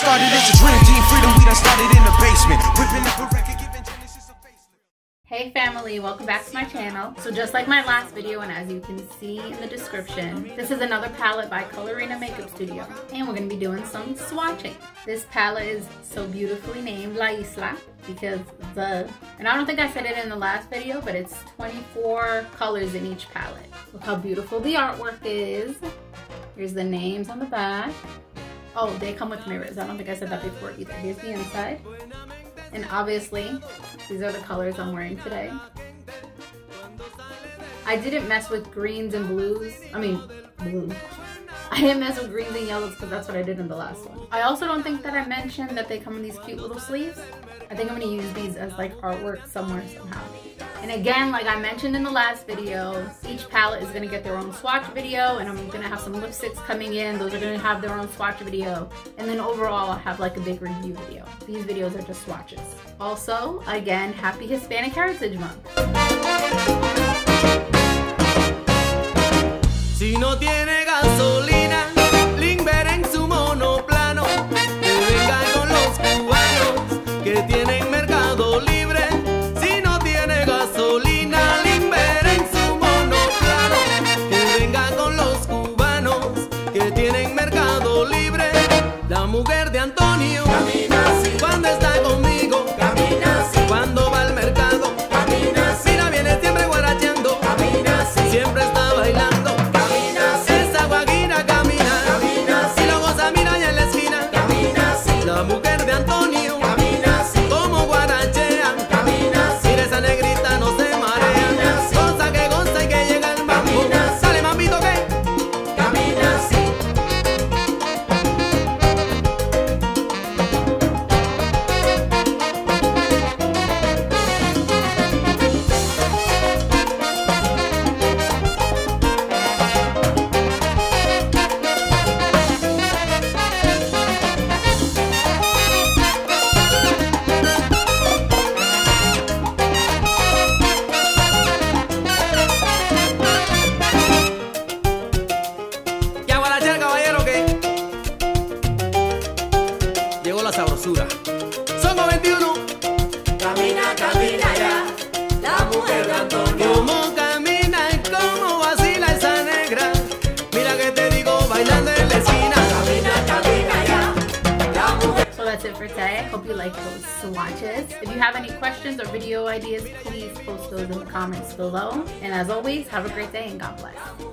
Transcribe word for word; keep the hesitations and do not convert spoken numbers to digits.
started as a dream team, freedom we done started in the basement, whipping up a record, giving Genesis a facelift. Hey family, welcome back to my channel. So just like my last video, and as you can see in the description, this is another palette by Colorina Makeup Studio, and we're gonna be doing some swatching. This palette is so beautifully named La Isla, because the, and I don't think I said it in the last video, but it's twenty-four colors in each palette. Look how beautiful the artwork is. Here's the names on the back. Oh, they come with mirrors. I don't think I said that before either. Here's the inside. And obviously, these are the colors I'm wearing today. I didn't mess with greens and blues. I mean, blue. I didn't mess with greens and yellows because that's what I did in the last one. I also don't think that I mentioned that they come in these cute little sleeves. I think I'm going to use these as like artwork somewhere somehow. And again, like I mentioned in the last video, each palette is going to get their own swatch video, and I'm going to have some lipsticks coming in. Those are going to have their own swatch video, and then overall I'll have like a big review video. These videos are just swatches. Also, again, happy Hispanic Heritage Month. Si no tiene gasolina, lingera en su monoplano, venga con los cubanos que tienen mercado libre. La mujer de Antonio camina así, cuando está conmigo camina así, cuando va al mercado camina así, mira viene siempre guaracheando camina así, siempre está bailando camina así, esa guaguina camina camina así, lo goza mira allá en la esquina camina así, la mujer de Antonio camina así, como guarachea camina así, mira esa negrita no se marea, goza que goza y que llega al mambo, sale mamito que camina así. For today. I hope you like those swatches. If you have any questions or video ideas, please post those in the comments below. And as always, have a great day and God bless.